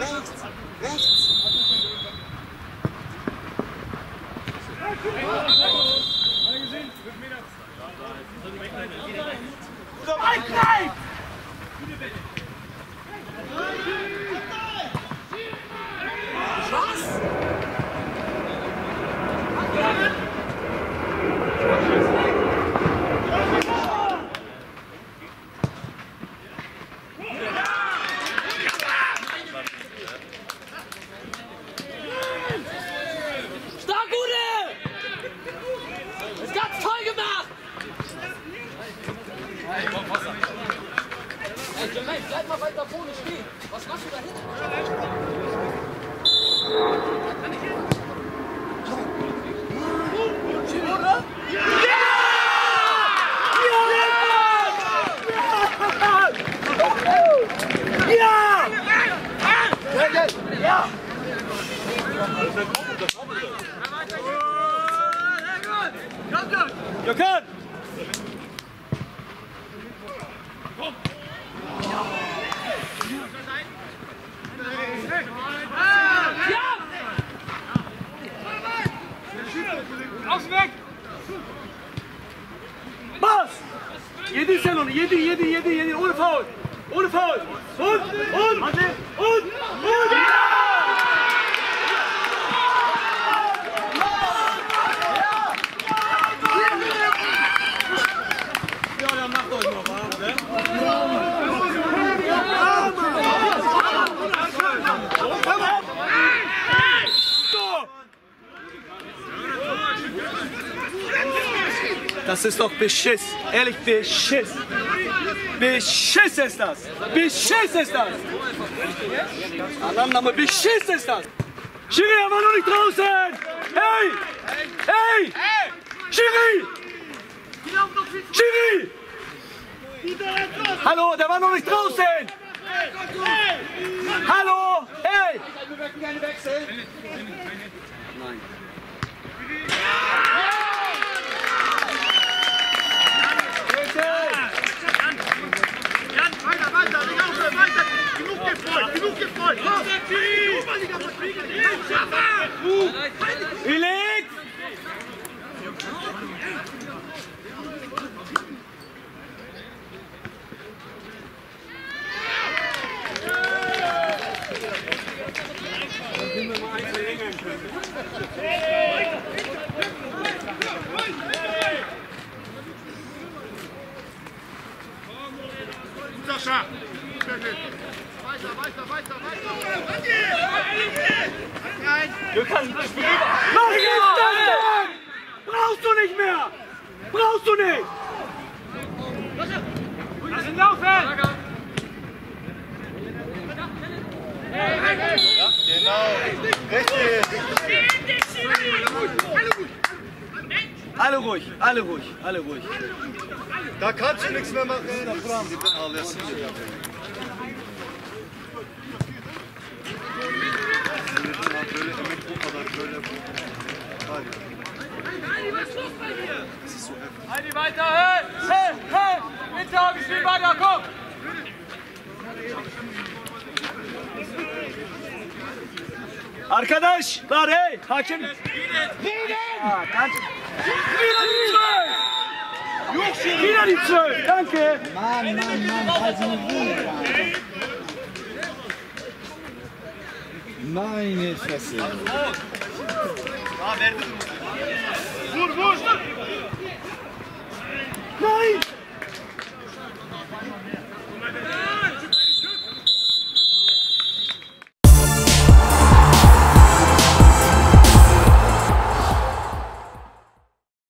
Rechts, rechts. Bleib mal weiter vorne stehen. Was machst du da hinten? Ja! Ja! Ja! Ja! Ja! Ja! Ja! Weg! Bas! Yedin sen onu, yedin, ohne Foul! Ohne Foul! Und! Ja! Ja, der macht euch noch warm, ne? Das ist doch Beschiss. Ehrlich, Beschiss. Beschiss ist das. Beschiss ist das. Alarmname, Beschiss ist das. Schiri, er war noch nicht draußen. Hey! Hey! Schiri! Schiri! Hallo, der war noch nicht draußen. Hallo! Hey! Keine Wechsel. Nein. Genug gefreut! Los, wir können das Spiel. Was ist das denn? Brauchst du nicht mehr! Brauchst du nicht! Lass ihn laufen! Ja, genau! Richtig! Alle ruhig! Da kannst du nichts mehr machen! Alles. Heidi, was ist los bei dir? Das ist so heftig. Heidi, weiter! Hey! Hinterhaugen, spiel weiter, komm! Arkadaşlar, hey! Hakim! Wieder die 12! Danke! Mann, halt sie in Ruhe! Meine Fresse! Vur! Nein!